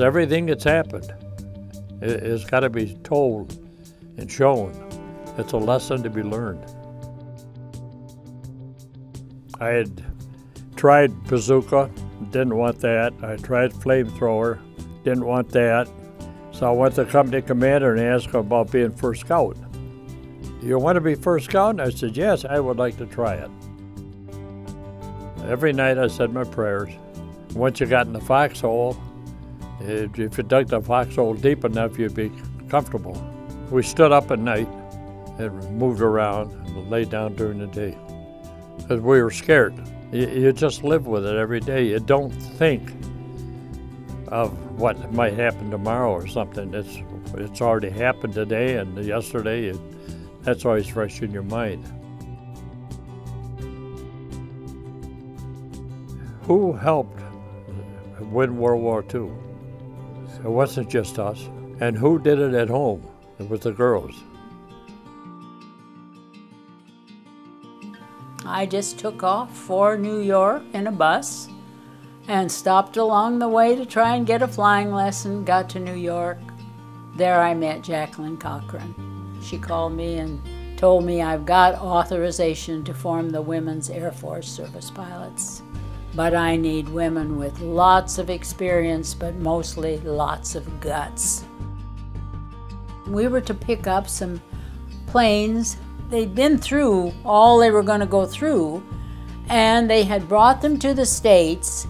Everything that's happened has got to be told and shown. It's a lesson to be learned. I had tried bazooka, didn't want that. I tried flamethrower, didn't want that. So I went to the company commander and asked him about being first scout. You want to be first scout? And I said, yes, I would like to try it. Every night I said my prayers. Once you got in the foxhole, if you dug the foxhole deep enough, you'd be comfortable. We stood up at night and moved around and laid down during the day because we were scared. You just live with it every day. You don't think of what might happen tomorrow or something. It's already happened today and yesterday. That's always fresh in your mind. Who helped win World War II? It wasn't just us. And who did it at home? It was the girls. I just took off for New York in a bus and stopped along the way to try and get a flying lesson, got to New York. There I met Jacqueline Cochran. She called me and told me I've got authorization to form the Women's Air Force Service Pilots. But I need women with lots of experience, but mostly lots of guts. We were to pick up some planes. They'd been through all they were going to go through, and they had brought them to the States,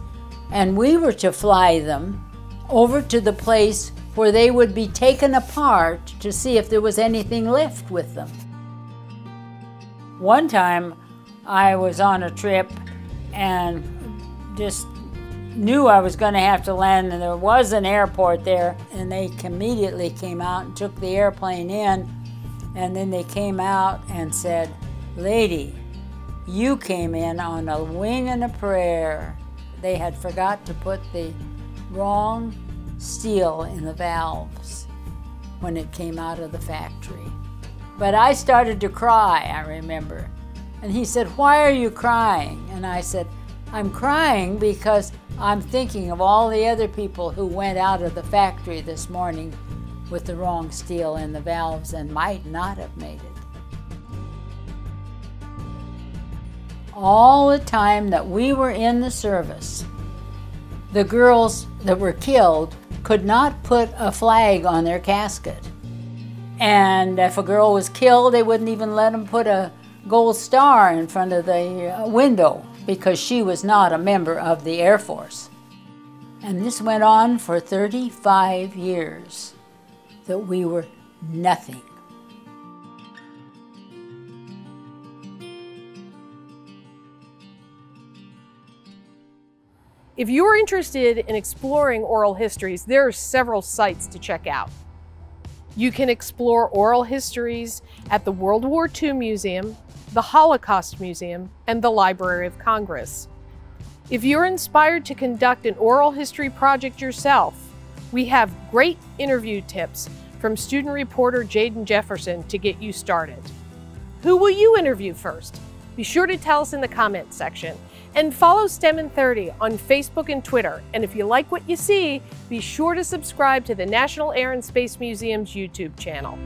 and we were to fly them over to the place where they would be taken apart to see if there was anything left with them. One time, I was on a trip and just knew I was going to have to land, and there was an airport there, and they immediately came out and took the airplane in, and then they came out and said, "Lady, you came in on a wing and a prayer." They had forgot to put the wrong steel in the valves when it came out of the factory. But I started to cry, I remember. And he said, "Why are you crying?" And I said, "I'm crying because I'm thinking of all the other people who went out of the factory this morning with the wrong steel in the valves and might not have made it." All the time that we were in the service, the girls that were killed could not put a flag on their casket. And if a girl was killed, they wouldn't even let them put a gold star in front of the window because she was not a member of the Air Force. And this went on for 35 years, that we were nothing. If you're interested in exploring oral histories, there are several sites to check out. You can explore oral histories at the World War II Museum, the Holocaust Museum, and the Library of Congress. If you're inspired to conduct an oral history project yourself, we have great interview tips from student reporter Jaden Jefferson to get you started. Who will you interview first? Be sure to tell us in the comments section. And follow STEM in 30 on Facebook and Twitter. And if you like what you see, be sure to subscribe to the National Air and Space Museum's YouTube channel.